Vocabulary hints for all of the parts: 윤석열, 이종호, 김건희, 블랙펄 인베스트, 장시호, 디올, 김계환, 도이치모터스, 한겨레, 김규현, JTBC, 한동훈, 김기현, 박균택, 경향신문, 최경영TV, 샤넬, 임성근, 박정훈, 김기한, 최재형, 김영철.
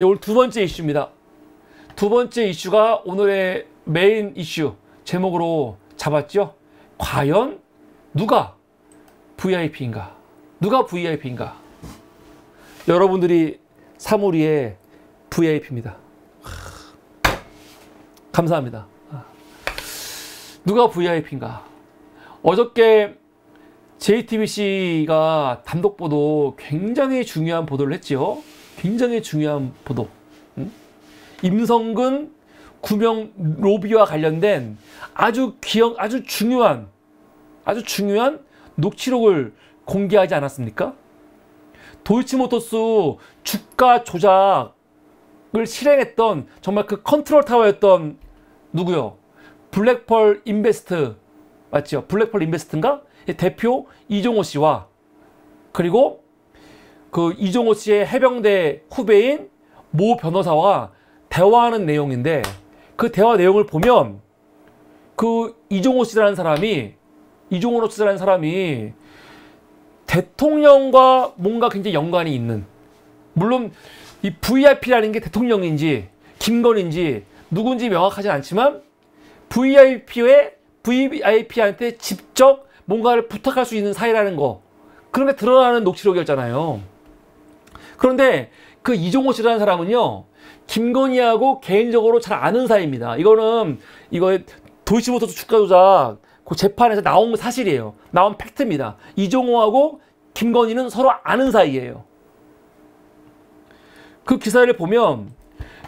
오늘 두 번째 이슈입니다. 두 번째 이슈가 오늘의 메인 이슈 제목으로 잡았죠. 과연 누가 VIP인가? 누가 VIP인가? 여러분들이 사무리의 VIP입니다. 감사합니다. 누가 VIP인가? 어저께 JTBC가 단독 보도 굉장히 중요한 보도를 했지요. 굉장히 중요한 보도. 임성근 구명 로비와 관련된 아주 중요한 녹취록을 공개하지 않았습니까? 도이치모터스 주가 조작을 실행했던 정말 그 컨트롤 타워였던 누구요? 블랙펄 인베스트 맞죠? 블랙펄 인베스트인가? 대표 이종호 씨와 그리고 그 이종호 씨의 해병대 후배인 모 변호사와 대화하는 내용인데 그 대화 내용을 보면 그 이종호 씨라는 사람이 대통령과 뭔가 굉장히 연관이 있는, 물론 이 VIP라는 게 대통령인지 김건희인지 누군지 명확하진 않지만 VIP한테 직접 뭔가를 부탁할 수 있는 사이라는 거, 그런 게 드러나는 녹취록이었잖아요. 그런데 그 이종호 씨라는 사람은요, 김건희하고 개인적으로 잘 아는 사이입니다. 이거 도이치모터스 주가 조작 그 재판에서 나온 사실이에요. 나온 팩트입니다. 이종호하고 김건희는 서로 아는 사이예요. 그 기사를 보면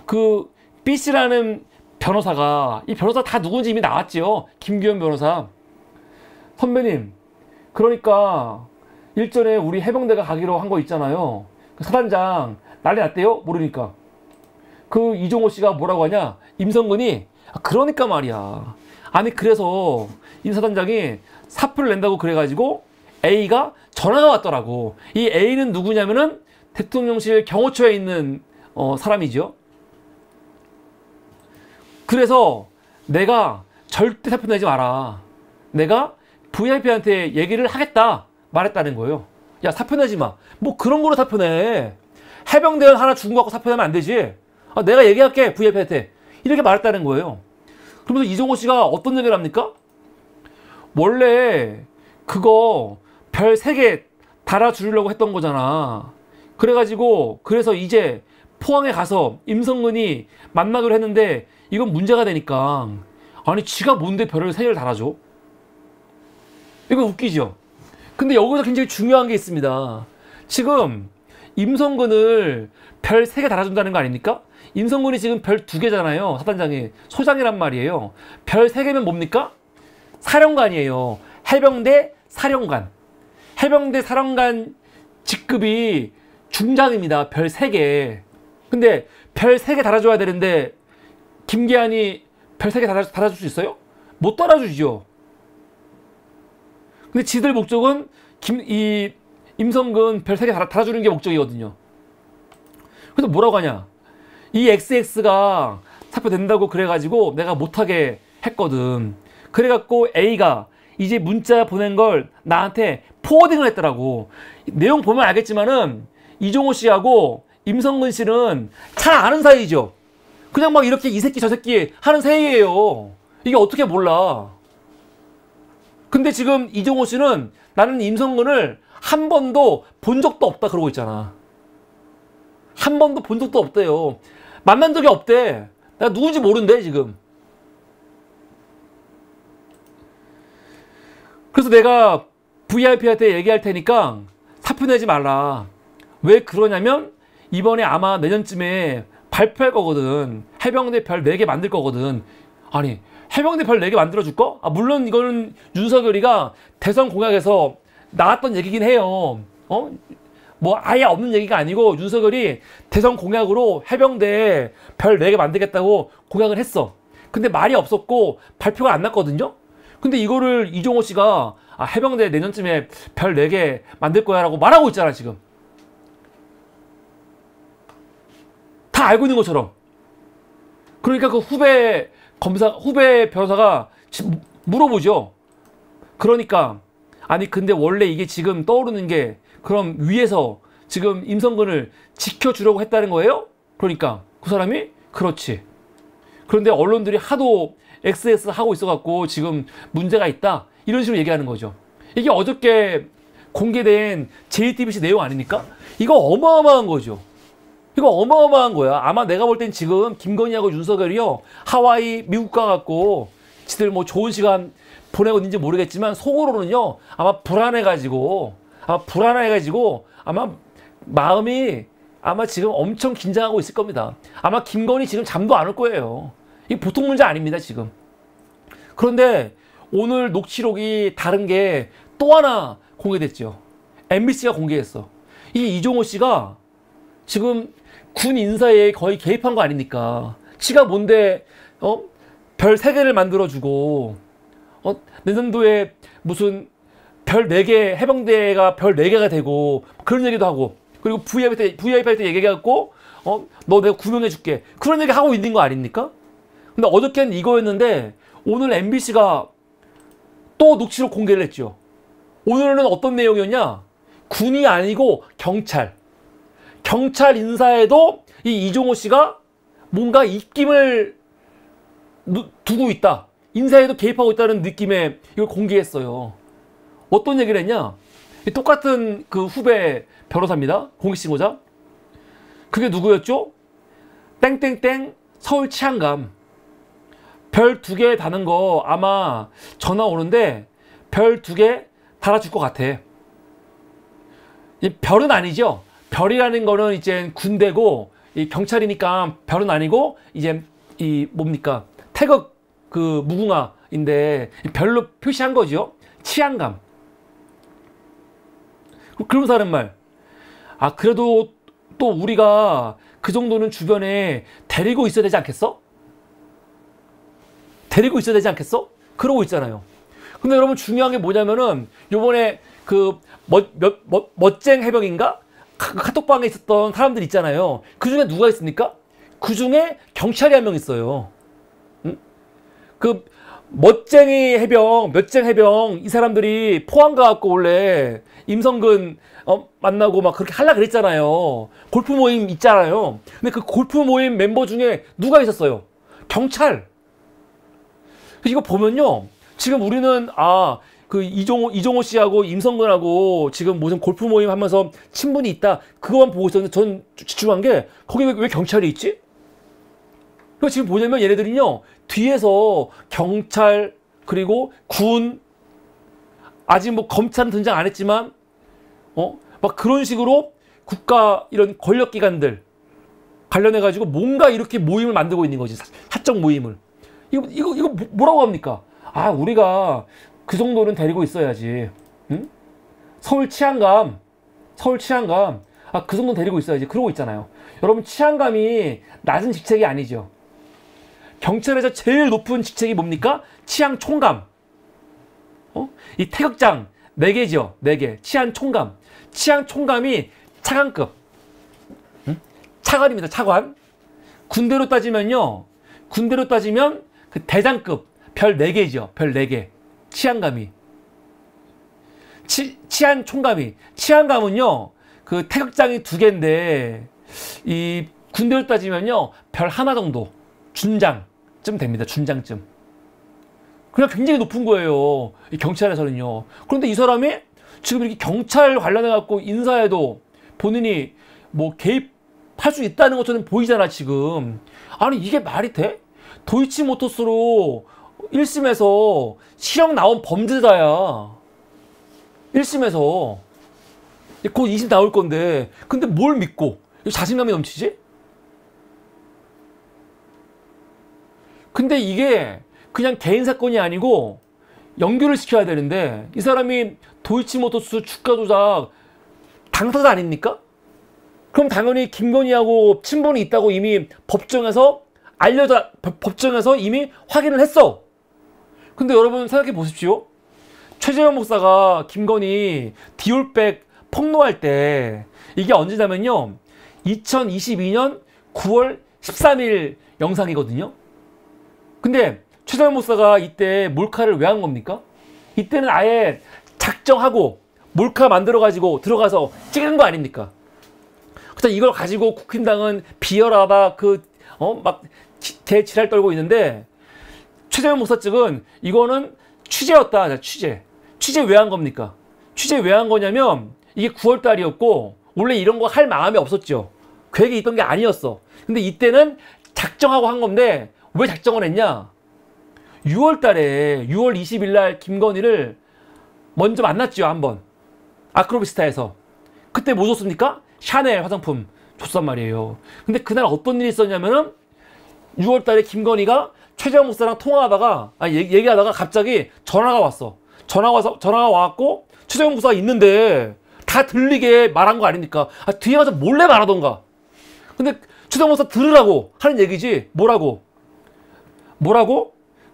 그 B 씨라는 변호사가, 이 변호사 다 누군지 이미 나왔지요. 김규현 변호사. 선배님, 그러니까 일전에 우리 해병대가 가기로 한 거 있잖아요. 그 사단장 난리 났대요? 모르니까. 그 이종호 씨가 뭐라고 하냐? 임성근이, 그러니까 말이야. 아니, 그래서 임 사단장이 사표를 낸다고 그래가지고 A가 전화가 왔더라고. 이 A는 누구냐면은 대통령실 경호처에 있는 사람이죠. 그래서 내가 절대 사표 내지 마라. 내가 VIP한테 얘기를 하겠다 말했다는 거예요. 야, 사표 내지 마. 뭐 그런 거로 사표 내. 해병대원 하나 죽은 거 갖고 사표 내면 안 되지. 아, 내가 얘기할게, VIP한테. 이렇게 말했다는 거예요. 그러면서 이종호 씨가 어떤 얘기를 합니까? 원래 그거 별 3개 달아주려고 했던 거잖아. 그래서 이제 포항에 가서 임성근이 만나기로 했는데 이건 문제가 되니까. 아니, 지가 뭔데 별을 3개를 달아줘? 이거 웃기죠? 근데 여기서 굉장히 중요한 게 있습니다. 지금 임성근을 별 3개 달아준다는 거 아닙니까? 임성근이 지금 별 2개잖아요. 사단장이 소장이란 말이에요. 별 3개면 뭡니까? 사령관이에요. 해병대 사령관. 해병대 사령관 직급이 중장입니다. 별 3개. 근데 별 3개 달아줘야 되는데 김기한이 별 3개 달아줄 수 있어요? 못 달아주죠. 근데 지들 목적은 임성근 별 3개 달아주는 게 목적이거든요. 그래서 뭐라고 하냐? 이 XX가 사표 된다고 그래가지고 내가 못하게 했거든. 그래갖고 A가 이제 문자 보낸 걸 나한테 포워딩을 했더라고. 내용 보면 알겠지만은 이종호 씨하고 임성근 씨는 잘 아는 사이죠. 그냥 막 이렇게 이 새끼 저 새끼 하는 사이예요. 이게 어떻게 몰라. 근데 지금 이종호 씨는 나는 임성근을 한 번도 본 적도 없다 그러고 있잖아. 한 번도 본 적도 없대요. 만난 적이 없대. 내가 누군지 모른대 지금. 그래서 내가 VIP한테 얘기할 테니까 사표 내지 말라. 왜 그러냐면 이번에 아마 내년쯤에 발표할 거거든. 해병대 별 4개 만들 거거든. 아니, 해병대 별 4개 만들어줄 거? 아, 물론 이거는 윤석열이가 대선 공약에서 나왔던 얘기긴 해요. 뭐 아예 없는 얘기가 아니고 윤석열이 대선 공약으로 해병대에 별 4개 만들겠다고 공약을 했어. 근데 말이 없었고 발표가 안 났거든요. 근데 이거를 이종호 씨가, 아, 해병대 내년쯤에 별 4개 만들 거야 라고 말하고 있잖아 지금. 다 알고 있는 것처럼. 그러니까 그 후배 변호사가 물어보죠. 그러니까 아니, 근데 원래 이게 지금 떠오르는 게 그럼 위에서 지금 임성근을 지켜주려고 했다는 거예요? 그러니까 그 사람이 그렇지. 그런데 언론들이 하도 XS 하고 있어갖고 지금 문제가 있다. 이런 식으로 얘기하는 거죠. 이게 어저께 공개된 JTBC 내용 아닙니까? 이거 어마어마한 거죠. 이거 어마어마한 거야. 아마 내가 볼 땐 지금 김건희하고 윤석열이요. 하와이 미국 가갖고 지들 뭐 좋은 시간 보내고 있는지 모르겠지만 속으로는요. 아마 마음이 아마 지금 엄청 긴장하고 있을 겁니다. 아마 김건희 지금 잠도 안 올 거예요. 이게 보통 문제 아닙니다, 지금. 그런데 오늘 녹취록이 다른 게 또 하나 공개됐죠. MBC가 공개했어. 이 이종호 씨가 지금 군 인사에 거의 개입한 거 아닙니까? 지가 뭔데, 별 3개를 만들어주고, 내년도에 무슨 별 4개, 해병대가 별 4개가 되고, 그런 얘기도 하고, 그리고 VIP 할 때 얘기해갖고, 너 내가 구명해줄게. 그런 얘기 하고 있는 거 아닙니까? 근데 어저께는 이거였는데, 오늘 MBC가 또 녹취록 공개를 했죠. 오늘은 어떤 내용이었냐? 군이 아니고 경찰. 경찰 인사에도 이 이종호 씨가 뭔가 입김을 두고 있다. 인사에도 개입하고 있다는 느낌에 이걸 공개했어요. 어떤 얘기를 했냐? 똑같은 그 후배 변호사입니다. 공익 신고자. 그게 누구였죠? 땡땡땡 서울 치안감. 별 2개 다는 거 아마 전화 오는데 별 2개 달아줄 것 같아. 이 별은 아니죠. 별이라는 거는 이제 군대고 이 경찰이니까 별은 아니고 이제 이 뭡니까? 태극 그 무궁화인데 별로 표시한 거죠. 치안감. 그러면서 하는 말. 아, 그래도 또 우리가 그 정도는 주변에 데리고 있어야 되지 않겠어? 데리고 있어야 되지 않겠어? 그러고 있잖아요. 근데 여러분 중요한 게 뭐냐면은 요번에 그 멋쟁 해병인가? 카톡방에 있었던 사람들 있잖아요. 그 중에 누가 있습니까? 그 중에 경찰이 한 명 있어요. 응? 그 멋쟁이 해병, 몇쟁 해병 이 사람들이 포항 가갖고 원래 임성근 만나고 막 그렇게 하려고 그랬잖아요. 골프 모임 있잖아요. 근데 그 골프 모임 멤버 중에 누가 있었어요? 경찰. 이거 보면요. 지금 우리는 그 이종호 씨하고 임성근하고 지금 무슨 골프 모임 하면서 친분이 있다. 그거만 보고 있었는데 전 집중한 게 거기 왜 경찰이 있지? 그러니까 지금 보냐면 얘네들은요. 뒤에서 경찰 그리고 군 아직 뭐 검찰은 등장 안 했지만 막 그런 식으로 국가 이런 권력기관들 관련해 가지고 뭔가 이렇게 모임을 만들고 있는 거지. 사적 모임을. 이거 뭐라고 합니까? 아, 우리가 그 정도는 데리고 있어야지. 응? 서울 치안감. 아, 그 정도는 데리고 있어야지. 그러고 있잖아요. 여러분 치안감이 낮은 직책이 아니죠. 경찰에서 제일 높은 직책이 뭡니까? 치안총감. 이 태극장 4개죠. 4개. 치안총감. 치안총감이 차관급. 응? 차관입니다. 차관. 군대로 따지면 그 대장급. 별 4개죠. 별 4개. 치안감이. 치안총감이. 치안감은요. 그 태극장이 2개인데 이 군대로 따지면요. 별 1 정도. 준장쯤 됩니다. 준장쯤. 그냥 굉장히 높은 거예요. 이 경찰에서는요. 그런데 이 사람이 지금 이렇게 경찰 관련해갖고 인사에도 본인이 뭐 개입할 수 있다는 것처럼 보이잖아, 지금. 아니, 이게 말이 돼? 도이치모터스로 1심에서 실형 나온 범죄자야. 1심에서. 곧 2심 나올 건데. 근데 뭘 믿고? 자신감이 넘치지? 근데 이게 그냥 개인 사건이 아니고 연결을 시켜야 되는데 이 사람이 도이치모터스 주가 조작 당사자 아닙니까? 그럼 당연히 김건희하고 친분이 있다고 이미 법정에서 이미 확인을 했어. 근데 여러분 생각해 보십시오. 최재형 목사가 김건희 디올백 폭로할 때 이게 언제냐면요. 2022년 9월 13일 영상이거든요. 근데 최재형 목사가 이때 몰카를 왜 한 겁니까? 이때는 아예 작정하고 몰카 만들어가지고 들어가서 찍은 거 아닙니까? 그래서 이걸 가지고 국힘당은 비열하다 막 대지랄 떨고 있는데, 최재형 목사 측은 이거는 취재였다. 취재 왜 한 겁니까? 취재 왜 한 거냐면 이게 9월달이었고 원래 이런 거 할 마음이 없었죠. 계획이 있던 게 아니었어. 근데 이때는 작정하고 한 건데, 왜 작정을 했냐? 6월 20일 날 김건희를 먼저 만났죠, 한번. 아크로비스타에서. 그때 뭐 줬습니까? 샤넬 화장품 줬단 말이에요. 근데 그날 어떤 일이 있었냐면은 6월 달에 김건희가 최재형 목사랑 통화하다가, 얘기하다가 갑자기 전화가 왔어. 전화가 와갖고 최재형 목사가 있는데 다 들리게 말한 거 아닙니까? 뒤에 가서 몰래 말하던가. 근데 최재형 목사 들으라고 하는 얘기지. 뭐라고?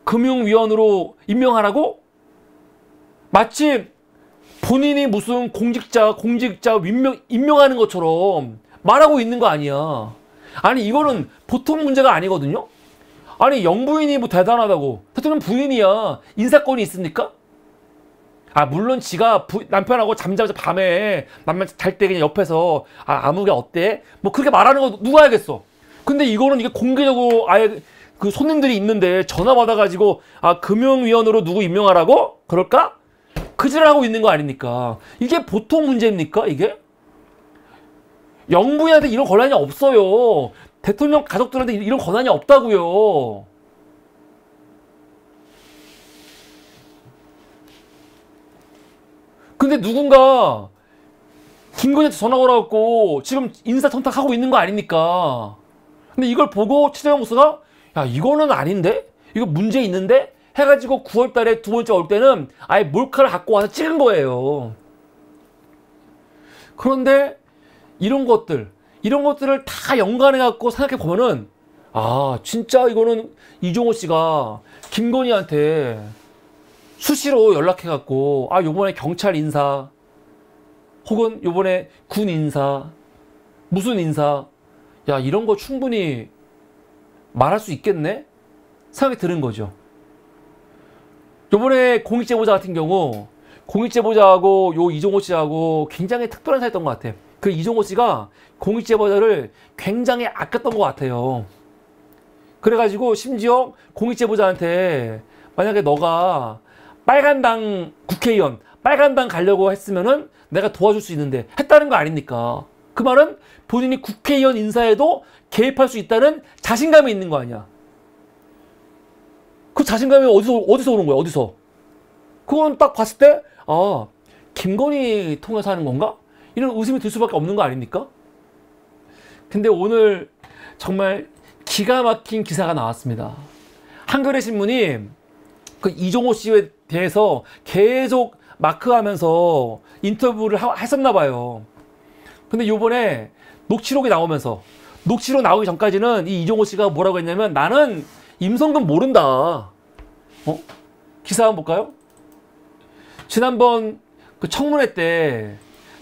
금융위원으로 임명하라고? 마치 본인이 무슨 공직자 임명하는 것처럼 말하고 있는 거 아니야. 아니, 이거는 보통 문제가 아니거든요. 아니, 영부인이 뭐 대단하다고. 대통령 부인이야. 인사권이 있습니까? 아, 물론 지가 남편하고 잠자면서 밤에 남편 잘 때 그냥 옆에서 아무개 어때? 뭐 그렇게 말하는 거 누가 알겠어. 근데 이거는 이게 공개적으로 아예 그 손님들이 있는데 전화 받아가지고 금융위원으로 누구 임명하라고? 그럴까? 그지를 하고 있는 거 아닙니까? 이게 보통 문제입니까? 이게? 영부인한테 이런 권한이 없어요. 대통령 가족들한테 이런 권한이 없다고요. 근데 누군가 김건희한테 전화 걸어갖고 지금 인사청탁하고 있는 거 아닙니까? 근데 이걸 보고 최재형 목사가, 야, 이거는 아닌데? 이거 문제 있는데? 해가지고 9월 달에 두 번째 올 때는 아예 몰카를 갖고 와서 찍은 거예요. 그런데 이런 것들을 다 연관해갖고 생각해보면은, 아, 진짜 이거는 이종호 씨가 김건희한테 수시로 연락해갖고, 아, 요번에 경찰 인사, 혹은 요번에 군 인사, 무슨 인사, 야, 이런 거 충분히 말할 수 있겠네? 생각이 드는 거죠. 요번에 공익제보자 같은 경우, 공익제보자하고 요 이종호 씨하고 굉장히 특별한 사이였던 것 같아. 그 이종호 씨가 공익제보자를 굉장히 아꼈던 것 같아요. 그래가지고 심지어 공익제보자한테, 만약에 너가 빨간당 국회의원, 빨간당 가려고 했으면은 내가 도와줄 수 있는데 했다는 거 아닙니까? 그 말은 본인이 국회의원 인사에도 개입할 수 있다는 자신감이 있는 거 아니야. 그 자신감이 어디서 오는 거야? 어디서? 그건 딱 봤을 때, 아, 김건희 통해서 하는 건가? 이런 의심이 들 수밖에 없는 거 아닙니까? 근데 오늘 정말 기가 막힌 기사가 나왔습니다. 한겨레 신문이 그 이종호 씨에 대해서 계속 마크하면서 인터뷰를 했었나 봐요. 근데 요번에 녹취록이 나오면서, 녹취록 나오기 전까지는 이 이종호 씨가 뭐라고 했냐면, 나는 임성근 모른다. 기사 한번 볼까요? 지난번 그 청문회 때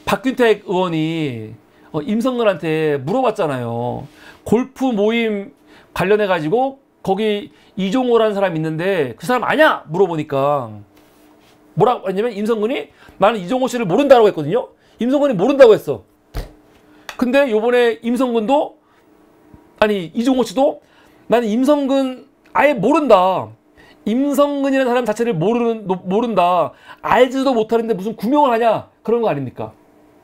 박균택 의원이 임성근한테 물어봤잖아요. 골프 모임 관련해가지고 거기 이종호라는 사람이 있는데 그 사람 아냐? 물어보니까 뭐라고 했냐면, 임성근이 나는 이종호 씨를 모른다고 했거든요. 임성근이 모른다고 했어. 근데 요번에 임성근도, 아니 이종호 씨도, 나는 임성근 아예 모른다. 임성근이라는 사람 자체를 모른다. 알지도 못하는데 무슨 구명을 하냐? 그런 거 아닙니까?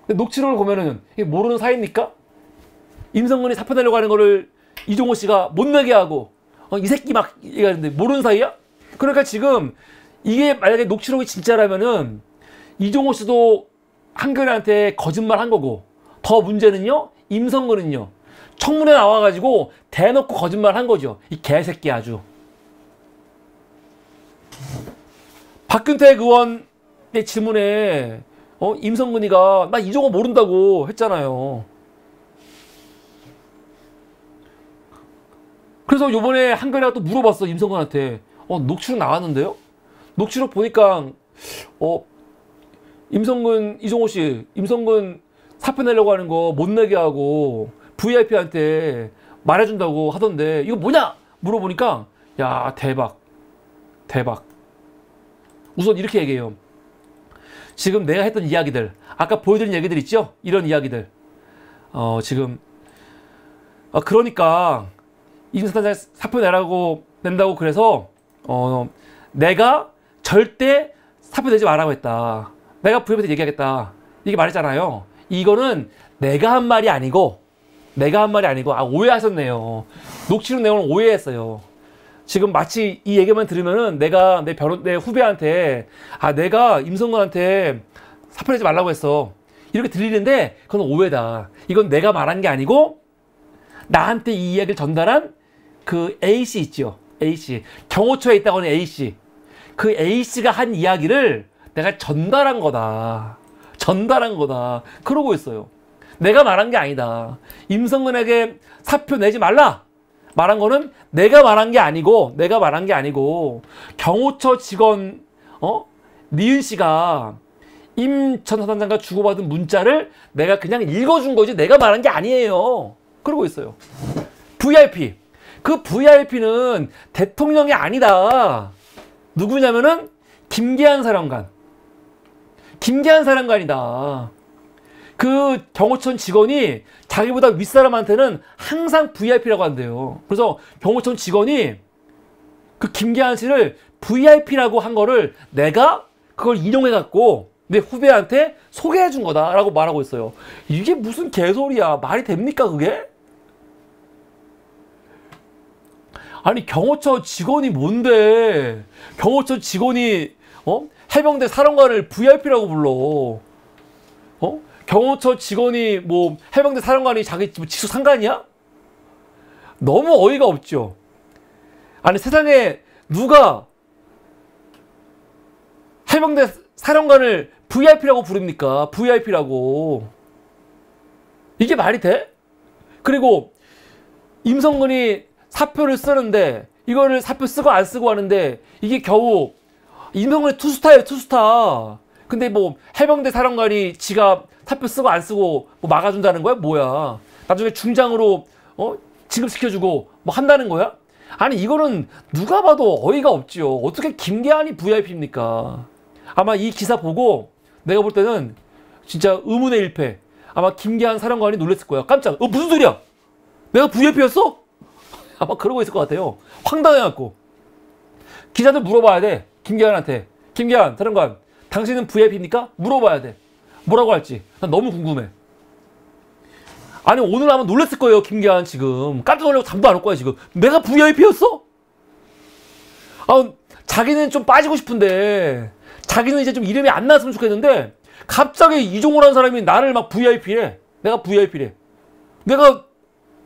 근데 녹취록을 보면은 이게 모르는 사이입니까? 임성근이 사표 내려고 하는 거를 이종호 씨가 못 내게 하고, 이 새끼 막 얘기하는데 모르는 사이야? 그러니까 지금 이게 만약에 녹취록이 진짜라면은 이종호 씨도 한겨레한테 거짓말 한 거고, 더 문제는요, 임성근은요, 청문회 나와가지고 대놓고 거짓말 한 거죠. 이 개새끼 아주. 박균택 의원의 질문에 임성근이가 나 이종호 모른다고 했잖아요. 그래서 요번에 한겨레가 또 물어봤어, 임성근한테. 녹취록 나왔는데요? 녹취록 보니까 임성근, 이종호 씨, 임성근 사표 내려고 하는 거 못 내게 하고 VIP한테 말해준다고 하던데 이거 뭐냐? 물어보니까, 야, 대박. 우선 이렇게 얘기해요. 지금 내가 했던 이야기들, 아까 보여드린 얘기들 있죠? 이런 이야기들 지금 그러니까 이중사탄자 사표 내라고 낸다고 그래서 내가 절대 사표 내지 말라고 했다. 내가 부협에서 얘기하겠다. 이게 말했잖아요. 이거는 내가 한 말이 아니고 오해하셨네요. 녹취록 내용을 오해했어요. 지금 마치 이 얘기만 들으면은 내가 내 후배한테 내가 임성근한테 사표 내지 말라고 했어. 이렇게 들리는데 그건 오해다. 이건 내가 말한 게 아니고 나한테 이 이야기를 전달한 그 A씨 있죠. A씨. 경호처에 있다고 하는 A씨. 그 A씨가 한 이야기를 내가 전달한 거다. 그러고 있어요. 내가 말한 게 아니다. 임성근에게 사표 내지 말라 말한 거는 내가 말한 게 아니고 경호처 직원 니은 씨가 임 전 사단장과 주고받은 문자를 내가 그냥 읽어준 거지 내가 말한 게 아니에요. 그러고 있어요. VIP. 그 VIP는 대통령이 아니다. 누구냐면은 김기한 사령관. 사령관이다. 그 경호청 직원이 자기보다 윗사람한테는 항상 VIP라고 한대요. 그래서 경호청 직원이 그 김기한 씨를 VIP라고 한 거를 내가 그걸 인용해갖고 내 후배한테 소개해준 거다라고 말하고 있어요. 이게 무슨 개소리야. 말이 됩니까 그게? 아니 경호처 직원이 뭔데 경호처 직원이 해병대 사령관을 VIP라고 불러. 경호처 직원이 해병대 사령관이 자기 직속 상관이야? 너무 어이가 없죠. 아니 세상에 누가 해병대 사령관을 VIP라고 부릅니까? 이게 말이 돼? 그리고 임성근이 사표를 쓰는데 이거를 사표 쓰고 안 쓰고 하는데 이게 겨우 임성근이 투스타예요, 투스타. 근데 해병대 사령관이 지가 사표 쓰고 안 쓰고 막아준다는 거야? 뭐야? 나중에 중장으로 지급시켜주고 한다는 거야? 아니 이거는 누가 봐도 어이가 없죠. 어떻게 김기한이 VIP입니까? 아마 이 기사 보고 내가 볼 때는 진짜 의문의 일패. 아마 김기한 사령관이 놀랬을 거야. 깜짝. 무슨 소리야? 내가 VIP였어? 아마 그러고 있을 것 같아요. 황당해갖고. 기자들 물어봐야 돼. 김기한한테. 김기한 사령관 당신은 VIP입니까? 물어봐야 돼. 뭐라고 할지 난 너무 궁금해. 아니 오늘 아마 놀랬을 거예요. 김기한 지금 깜짝 놀라고 잠도 안 올 거야. 지금 내가 VIP였어? 자기는 좀 빠지고 싶은데 자기는 이제 좀 이름이 안 나왔으면 좋겠는데 갑자기 이종호라는 사람이 나를 막 VIP래. 내가 VIP래. 내가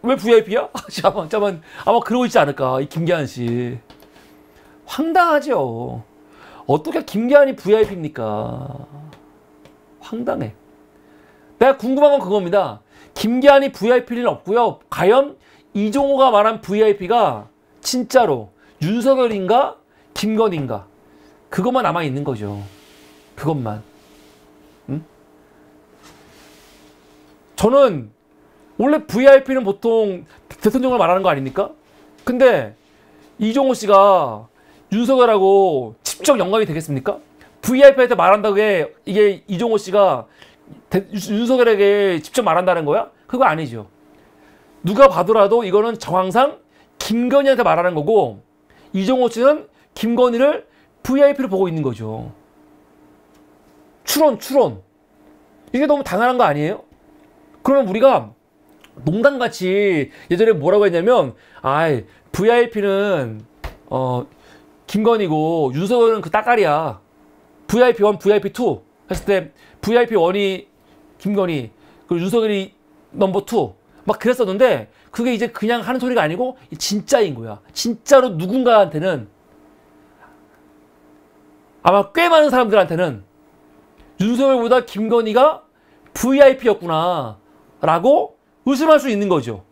왜 VIP야? 아마 그러고 있지 않을까. 이 김기한 씨 황당하죠. 어떻게 김기한이 VIP입니까? 황당해. 내가 궁금한 건 그겁니다. 김기한이 VIP는 없고요. 과연 이종호가 말한 VIP가 진짜로 윤석열인가 김건희인가 그것만 남아있는 거죠. 그것만. 응? 저는 원래 VIP는 보통 대통령을 말하는 거 아닙니까? 근데 이종호 씨가 윤석열하고 직접 연관이 되겠습니까? VIP한테 말한다고 이게 이종호 씨가 윤석열에게 직접 말한다는 거야? 그거 아니죠. 누가 봐더라도 이거는 정황상 김건희한테 말하는 거고 이종호 씨는 김건희를 VIP로 보고 있는 거죠. 추론. 이게 너무 당연한 거 아니에요? 그러면 우리가 농담같이 예전에 뭐라고 했냐면 VIP는 김건희고 윤석열은 그 따까리야. VIP1, VIP2 했을 때 VIP1이 김건희, 그리고 윤석열이 넘버2 막 그랬었는데 그게 이제 그냥 하는 소리가 아니고 진짜인 거야. 진짜로 누군가한테는 아마 꽤 많은 사람들한테는 윤석열보다 김건희가 VIP였구나 라고 의심할 수 있는 거죠.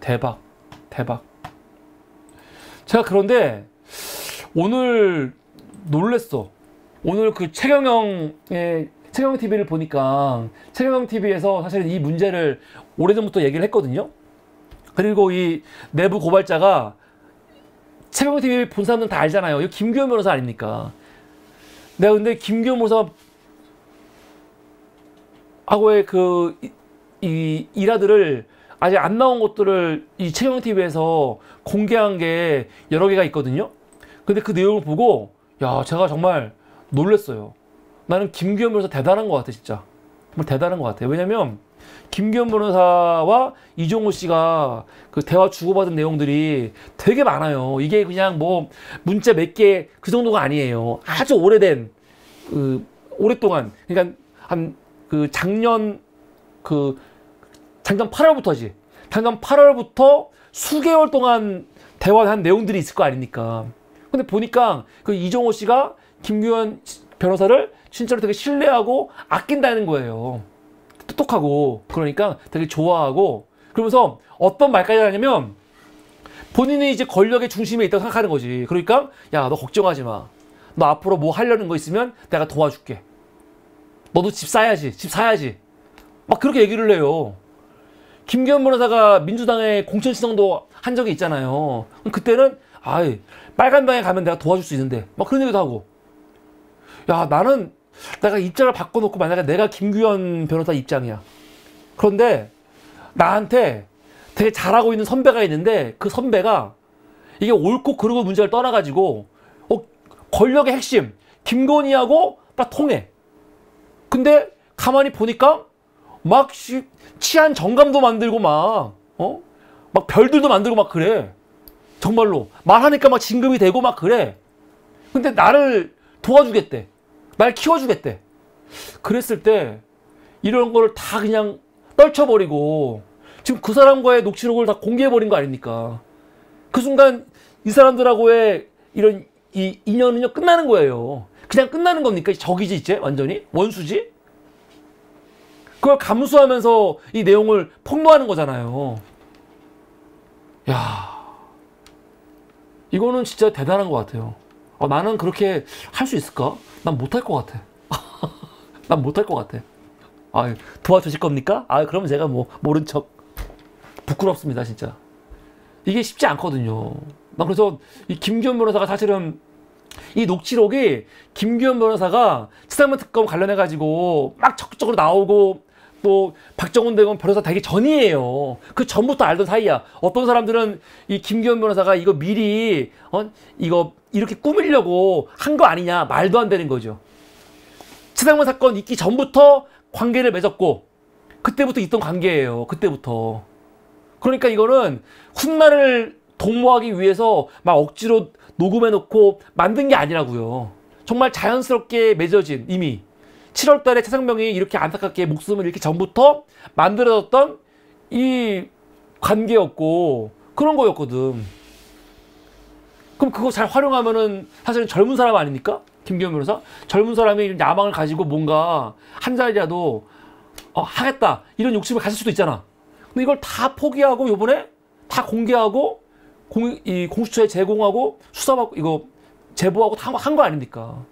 대박. 제가 그런데 오늘 놀랬어. 오늘 그 최경영TV를 보니까 최경영TV에서 사실 이 문제를 오래전부터 얘기를 했거든요. 그리고 이 내부 고발자가 최경영TV 본 사람들은 다 알잖아요. 이거 김기현 변호사 아닙니까? 내가 근데 김기현 변호사 과거의 그 이 일화들을 아직 안 나온 것들을 이 최경영TV에서 공개한 게 여러 개가 있거든요. 근데 그 내용을 보고 야, 제가 정말 놀랐어요. 나는 김기현 변호사 대단한 것 같아, 진짜. 정말 대단한 것 같아요. 왜냐면 김기현 변호사와 이종호 씨가 그 대화 주고받은 내용들이 되게 많아요. 이게 그냥 뭐 문자 몇 개 그 정도가 아니에요. 아주 오래된 그 오랫동안, 그러니까 한 그 작년 8월부터지. 작년 8월부터 수개월 동안 대화한 내용들이 있을 거 아닙니까? 근데 보니까 그 이종호 씨가 김기현 변호사를 진짜로 되게 신뢰하고 아낀다는 거예요. 똑똑하고, 그러니까 되게 좋아하고, 그러면서 어떤 말까지 하냐면 본인이 이제 권력의 중심에 있다고 생각하는 거지. 그러니까 야, 너 걱정하지 마. 너 앞으로 뭐 하려는 거 있으면 내가 도와줄게. 너도 집 사야지. 막 그렇게 얘기를 해요. 김기현 변호사가 민주당의 공천신청도 한 적이 있잖아요. 그때는 아이, 빨간당에 가면 내가 도와줄 수 있는데 막 그런 얘기도 하고. 야, 나는 내가 입장을 바꿔놓고 만약에 내가 김기현 변호사 입장이야. 그런데 나한테 되게 잘하고 있는 선배가 있는데 그 선배가 이게 옳고 그르고 문제를 떠나가지고 권력의 핵심 김건희하고 딱 통해. 근데 가만히 보니까 막 치안 정감도 만들고 막 별들도 만들고 막 그래. 정말로 말하니까 막 진급이 되고 막 그래. 근데 나를 도와주겠대. 날 키워주겠대. 그랬을 때 이런 거를 다 그냥 떨쳐버리고 지금 그 사람과의 녹취록을 다 공개해버린 거 아닙니까? 그 순간 이 사람들하고의 이런 이 인연은요 끝나는 거예요. 그냥 끝나는 겁니까? 적이지, 이제 완전히 원수지. 그걸 감수하면서 이 내용을 폭로하는 거잖아요. 야, 이거는 진짜 대단한 것 같아요. 나는 그렇게 할 수 있을까? 난 못할 것 같아. 난 못할 것 같아. 아, 도와주실 겁니까? 아, 그러면 제가 뭐 모른 척. 부끄럽습니다, 진짜. 이게 쉽지 않거든요. 난 그래서 이 김기현 변호사가 사실은 이 녹취록이 김기현 변호사가 치상문 특검 관련해가지고 막 적극적으로 나오고 또 박정훈 대검 변호사 되기 전이에요. 그 전부터 알던 사이야. 어떤 사람들은 이 김기현 변호사가 이거 미리 이거 이렇게 꾸미려고 한 거 아니냐, 말도 안 되는 거죠. 치상문 사건 있기 전부터 관계를 맺었고 그때부터 있던 관계예요. 그때부터. 그러니까 이거는 훗날을 도모하기 위해서 막 억지로 녹음해놓고 만든 게 아니라고요. 정말 자연스럽게 맺어진, 이미 7월 달에 최상병이 이렇게 안타깝게 목숨을 잃기 전부터 만들어졌던 이 관계였고 그런 거였거든. 그럼 그거 잘 활용하면은 사실은 젊은 사람 아닙니까? 김기현 변호사? 젊은 사람이 야망을 가지고 뭔가 한 자리라도 하겠다 이런 욕심을 가질 수도 있잖아. 근데 이걸 다 포기하고 요번에 다 공개하고 이 공수처에 제공하고 수사받고 이거 제보하고 다 한 거 아닙니까?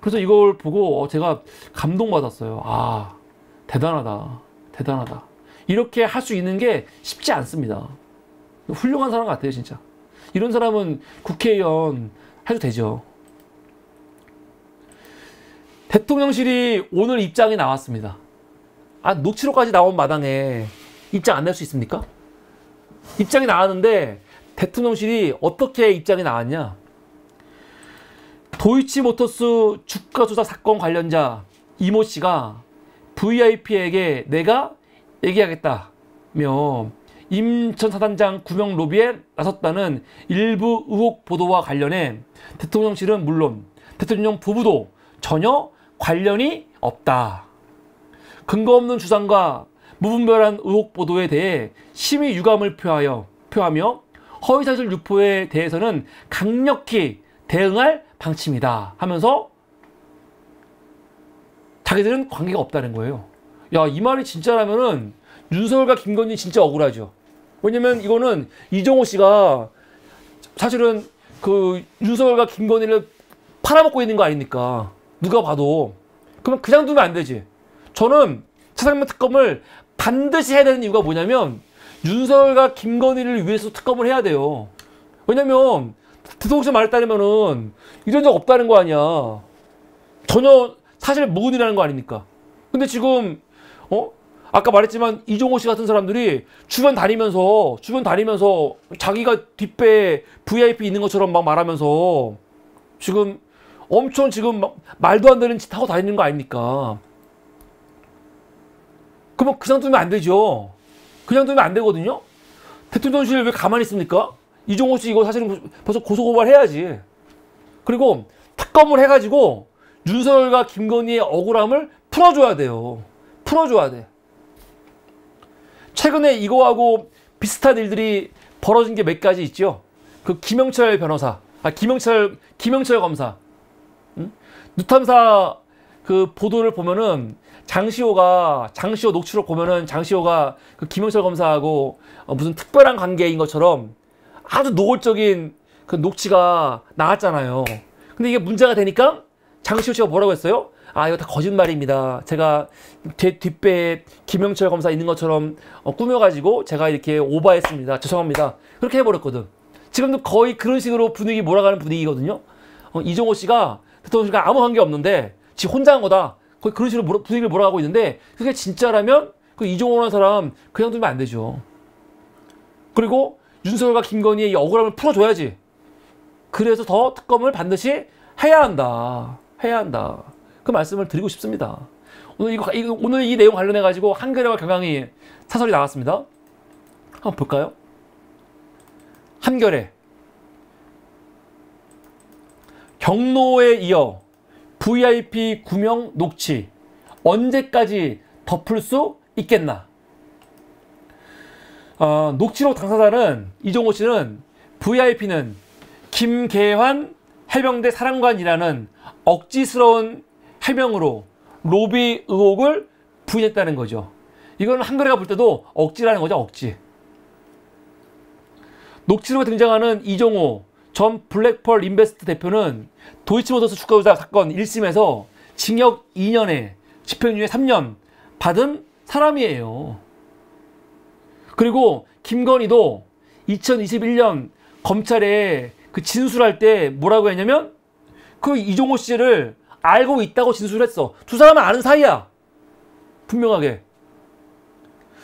그래서 이걸 보고 제가 감동받았어요. 아, 대단하다. 대단하다. 이렇게 할 수 있는 게 쉽지 않습니다. 훌륭한 사람 같아요, 진짜. 이런 사람은 국회의원 해도 되죠. 대통령실이 오늘 입장이 나왔습니다. 아, 녹취록까지 나온 마당에 입장 안 낼 수 있습니까? 입장이 나왔는데 대통령실이 어떻게 입장이 나왔냐. 도이치모터스 주가 조작 사건 관련자 이모 씨가 VIP에게 내가 얘기하겠다며 임 전 사단장 구명 로비에 나섰다는 일부 의혹 보도와 관련해 대통령실은 물론 대통령 부부도 전혀 관련이 없다. 근거 없는 주장과 무분별한 의혹 보도에 대해 심히 유감을 표하며 허위사실 유포에 대해서는 강력히 대응할 방침이다 하면서 자기들은 관계가 없다는 거예요. 야, 이 말이 진짜라면은 윤석열과 김건희 진짜 억울하죠. 왜냐면 이거는 이종호 씨가 사실은 그 윤석열과 김건희를 팔아먹고 있는 거 아닙니까? 누가 봐도. 그럼 그냥 두면 안 되지. 저는 최상병 특검을 반드시 해야 되는 이유가 뭐냐면 윤석열과 김건희를 위해서 특검을 해야 돼요. 왜냐면 대통령실 말에 따르면은 이런 적 없다는 거 아니야. 전혀 사실 무근이라는 거 아닙니까? 근데 지금 아까 말했지만 이종호 씨 같은 사람들이 주변 다니면서 자기가 뒷배에 VIP 있는 것처럼 막 말하면서 지금 엄청 지금 막 말도 안 되는 짓 하고 다니는 거 아닙니까? 그러면 그냥 두면 안 되죠. 그냥 두면 안 되거든요. 대통령실 왜 가만히 있습니까? 이종호 씨 이거 사실은 벌써 고소고발해야지. 그리고 탁검을 해가지고 윤석열과 김건희의 억울함을 풀어줘야 돼요. 풀어줘야 돼. 최근에 이거하고 비슷한 일들이 벌어진 게 몇 가지 있죠. 그 김영철 변호사, 김영철 검사, 누탐사 그 보도를 보면은 장시호 녹취록 보면은 장시호가 그 김영철 검사하고 무슨 특별한 관계인 것처럼 아주 노골적인 그 녹취가 나왔잖아요. 근데 이게 문제가 되니까 장시호 씨가 뭐라고 했어요? 아, 이거 다 거짓말입니다. 제가 제 뒷배에 김영철 검사 있는 것처럼 꾸며가지고 제가 이렇게 오바했습니다. 죄송합니다. 그렇게 해버렸거든. 지금도 거의 그런 식으로 분위기 몰아가는 분위기거든요. 이종호 씨가 대통령실과 아무 관계 없는데 지 혼자 한 거다. 거의 그런 식으로 분위기를 몰아가고 있는데 그게 진짜라면 그 이종호라는 사람 그냥 두면 안 되죠. 그리고 윤석열과 김건희의 이 억울함을 풀어줘야지. 그래서 더 특검을 반드시 해야 한다. 해야 한다. 그 말씀을 드리고 싶습니다. 오늘 이 내용 관련해가지고 한겨레와 경향이 사설이 나왔습니다. 한번 볼까요? 한겨레. 경로에 이어 VIP 구명 녹취. 언제까지 덮을 수 있겠나? 녹취록 당사자는 이종호 씨는 VIP는 김계환 해병대 사령관이라는 억지스러운 해명으로 로비 의혹을 부인했다는 거죠. 이건 한겨레가 볼 때도 억지라는 거죠. 억지. 녹취록에 등장하는 이종호 전 블랙펄 인베스트 대표는 도이치모터스 주가조작 사건 1심에서 징역 2년에 집행유예 3년 받은 사람이에요. 그리고 김건희도 2021년 검찰에 그 진술할 때 뭐라고 했냐면 그 이종호 씨를 알고 있다고 진술했어. 두 사람은 아는 사이야. 분명하게.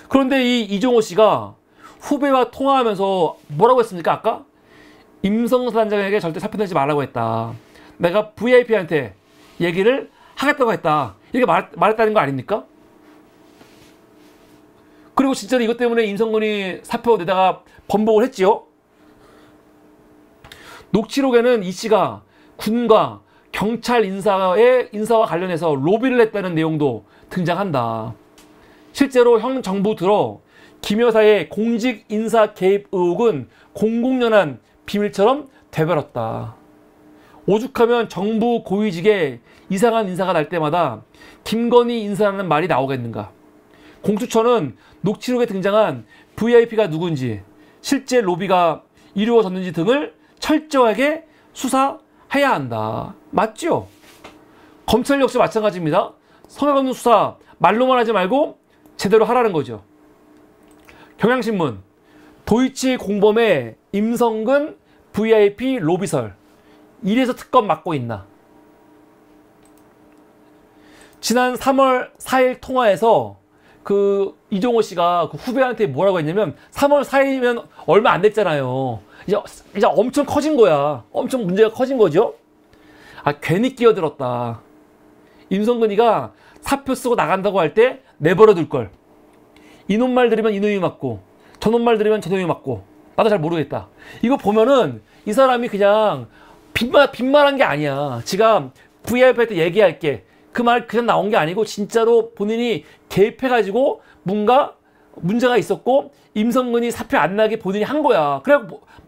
그런데 이 이종호 씨가 후배와 통화하면서 뭐라고 했습니까? 아까? 임성산장에게 절대 사표 내지 말라고 했다. 내가 VIP한테 얘기를 하겠다고 했다. 이렇게 말했다는 거 아닙니까? 그리고 진짜로 이것 때문에 임성근이 사표 내다가 번복을 했지요. 녹취록에는 이 씨가 군과 경찰 인사와 관련해서 로비를 했다는 내용도 등장한다. 실제로 현 정부 들어 김 여사의 공직 인사 개입 의혹은 공공연한 비밀처럼 되버렸다. 오죽하면 정부 고위직에 이상한 인사가 날 때마다 김건희 인사라는 말이 나오겠는가. 공수처는 녹취록에 등장한 VIP가 누군지, 실제 로비가 이루어졌는지 등을 철저하게 수사해야 한다. 맞죠? 검찰 역시 마찬가지입니다. 성역 없는 수사, 말로만 하지 말고 제대로 하라는 거죠. 경향신문, 도이치 공범의 임성근 VIP 로비설. 이래서 특검 맡고 있나? 지난 3월 4일 통화에서 그 이종호 씨가 그 후배한테 뭐라고 했냐면 3월 4일이면 얼마 안 됐잖아요. 이제 엄청 커진 거야. 엄청 문제가 커진 거죠. 아, 괜히 끼어들었다. 임성근이가 사표 쓰고 나간다고 할 때 내버려둘 걸. 이놈 말 들으면 이놈이 맞고 저놈 말 들으면 저놈이 맞고 나도 잘 모르겠다. 이거 보면은 이 사람이 그냥 빈말한 게 아니야. 지가 VIP한테 얘기할게. 그 말 그냥 나온 게 아니고 진짜로 본인이 개입해가지고 뭔가 문제가 있었고 임성근이 사표 안 나게 본인이 한 거야. 그래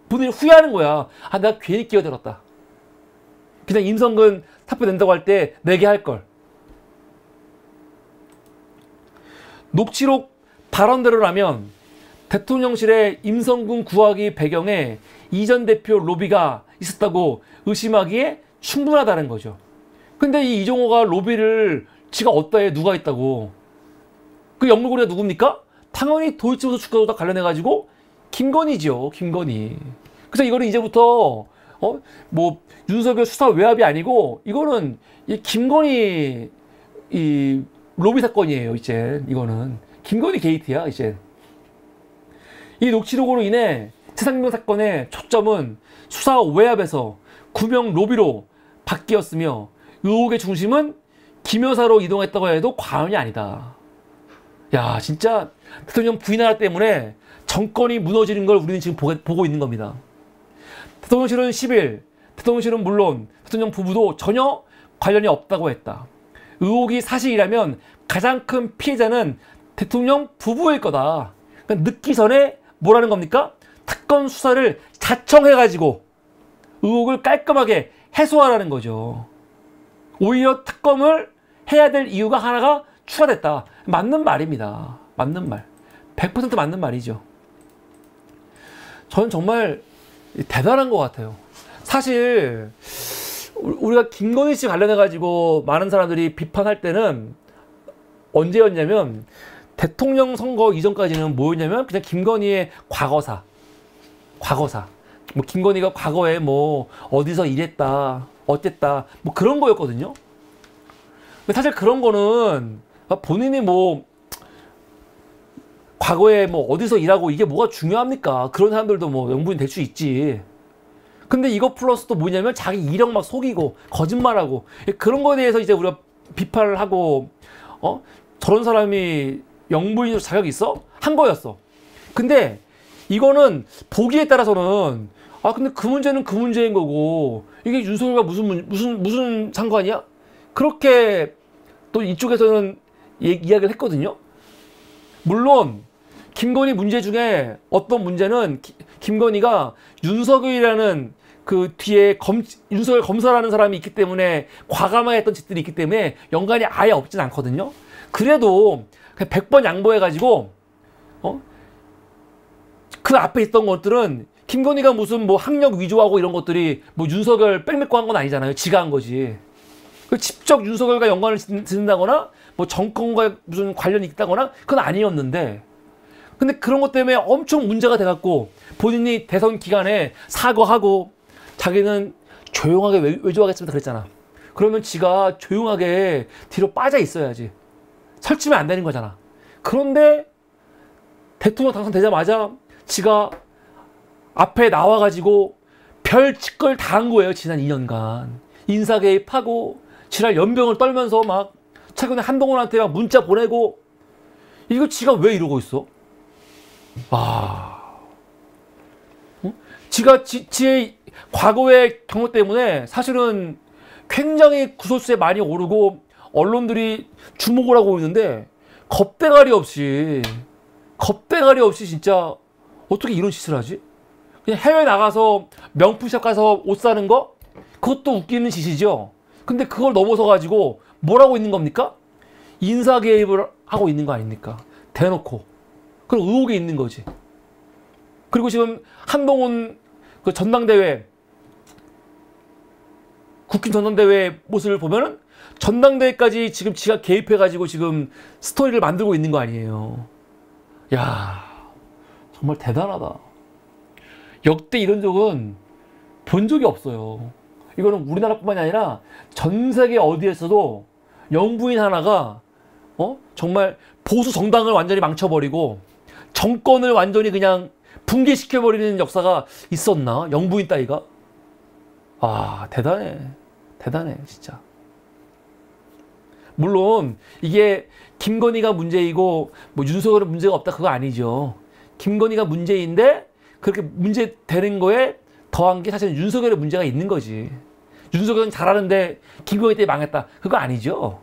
본인이 후회하는 거야. 아, 내가 괜히 끼어들었다. 그냥 임성근 사표 낸다고 할 때 내게 할 걸. 녹취록 발언대로라면 대통령실의 임성근 구하기 배경에 이 전 대표 로비가 있었다고 의심하기에 충분하다는 거죠. 근데 이 이종호가 로비를 지가 어디다 해? 누가 있다고? 그 연결고리가 누굽니까? 당연히 도이치모터스 주가조작 관련해가지고 김건희죠. 김건희. 그래서 이거는 이제부터 윤석열 수사 외압이 아니고 이거는 이 김건희 로비 사건이에요, 이제. 이거는. 김건희 게이트야, 이제. 이 녹취록으로 인해 최상병 사건의 초점은 수사 외압에서 구명 로비로 바뀌었으며 의혹의 중심은 김 여사로 이동했다고 해도 과언이 아니다. 야, 진짜 대통령 부인하라 때문에 정권이 무너지는 걸 우리는 지금 보고 있는 겁니다. 대통령실은 10일, 대통령실은 물론 대통령 부부도 전혀 관련이 없다고 했다. 의혹이 사실이라면 가장 큰 피해자는 대통령 부부일 거다. 그러니까 늦기 전에 뭐라는 겁니까? 특검 수사를 자청해가지고 의혹을 깔끔하게 해소하라는 거죠. 오히려 특검을 해야 될 이유가 하나가 추가됐다. 맞는 말입니다. 맞는 말. 100% 맞는 말이죠. 저는 정말 대단한 것 같아요. 사실 우리가 김건희 씨 관련해가지고 많은 사람들이 비판할 때는 언제였냐면 대통령 선거 이전까지는 뭐였냐면 그냥 김건희의 과거사. 뭐 김건희가 과거에 뭐 어디서 일했다, 어땠다, 뭐 그런 거였거든요. 근데 사실 그런 거는 본인이 뭐 과거에 뭐 어디서 일하고 이게 뭐가 중요합니까? 그런 사람들도 뭐 영부인 될 수 있지. 근데 이거 플러스 또 뭐냐면 자기 이력 막 속이고 거짓말하고 그런 거에 대해서 이제 우리가 비판을 하고 저런 사람이 영부인으로 자격이 있어? 한 거였어. 근데 이거는 보기에 따라서는 아 근데 그 문제는 그 문제인 거고 이게 윤석열과 무슨 상관이야? 그렇게 또 이쪽에서는 이야기를 했거든요. 물론 김건희 문제 중에 어떤 문제는 김건희가 윤석열이라는 그 뒤에 윤석열 검사라는 사람이 있기 때문에 과감하게 했던 짓들이 있기 때문에 연관이 아예 없진 않거든요. 그래도 100번 양보해가지고 그 앞에 있던 것들은 김건희가 무슨 뭐 학력 위조하고 이런 것들이 뭐 윤석열 빽맥고 한 건 아니잖아요. 지가 한 거지. 직접 윤석열과 연관을 짓는다거나 뭐 정권과 무슨 관련이 있다거나 그건 아니었는데 근데 그런 것 때문에 엄청 문제가 돼갖고 본인이 대선 기간에 사과하고 자기는 조용하게 외조하겠습니다 그랬잖아. 그러면 지가 조용하게 뒤로 빠져 있어야지. 설치면 안 되는 거잖아. 그런데 대통령 당선되자마자 지가 앞에 나와가지고 별짓걸 다 한 거예요. 지난 2년간 인사 개입하고 지랄 연병을 떨면서 막 최근에 한동훈한테 막 문자 보내고 이거 지가 왜 이러고 있어? 아, 지가 지의 과거의 경험 때문에 사실은 굉장히 구설수에 많이 오르고 언론들이 주목을 하고 있는데 겁대가리 없이 진짜 어떻게 이런 짓을 하지? 그냥 해외 나가서 명품샵 가서 옷 사는 거? 그것도 웃기는 짓이죠. 근데 그걸 넘어서 가지고 뭐라고 있는 겁니까? 인사 개입을 하고 있는 거 아닙니까? 대놓고. 그럼 의혹이 있는 거지. 그리고 지금 한동훈 그 전당대회 국힘 전당대회 모습을 보면은 전당대회까지 지금 지가 개입해가지고 지금 스토리를 만들고 있는 거 아니에요. 야, 정말 대단하다. 역대 이런 적은 본 적이 없어요. 이거는 우리나라뿐만이 아니라 전 세계 어디에서도 영부인 하나가 정말 보수 정당을 완전히 망쳐버리고 정권을 완전히 그냥 붕괴시켜버리는 역사가 있었나? 영부인 따위가? 아, 대단해. 대단해, 진짜. 물론 이게 김건희가 문제이고 뭐 윤석열은 문제가 없다 그거 아니죠. 김건희가 문제인데 그렇게 문제되는 거에 더한 게 사실 윤석열의 문제가 있는 거지. 윤석열은 잘하는데 김건희 때문에 망했다 그거 아니죠.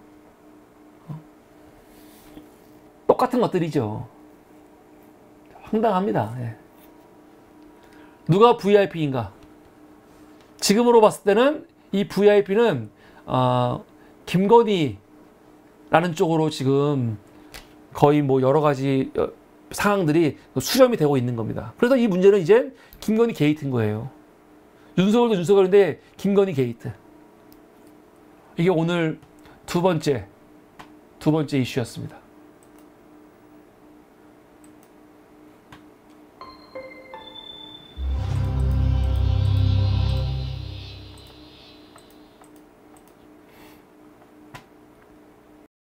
똑같은 것들이죠. 황당합니다. 예. 누가 VIP인가? 지금으로 봤을 때는 이 VIP는 김건희라는 쪽으로 지금 거의 뭐 여러 가지 상황들이 수렴이 되고 있는 겁니다. 그래서 이 문제는 이제 김건희 게이트인 거예요. 윤석열도 윤석열인데 김건희 게이트. 이게 오늘 두 번째 이슈였습니다.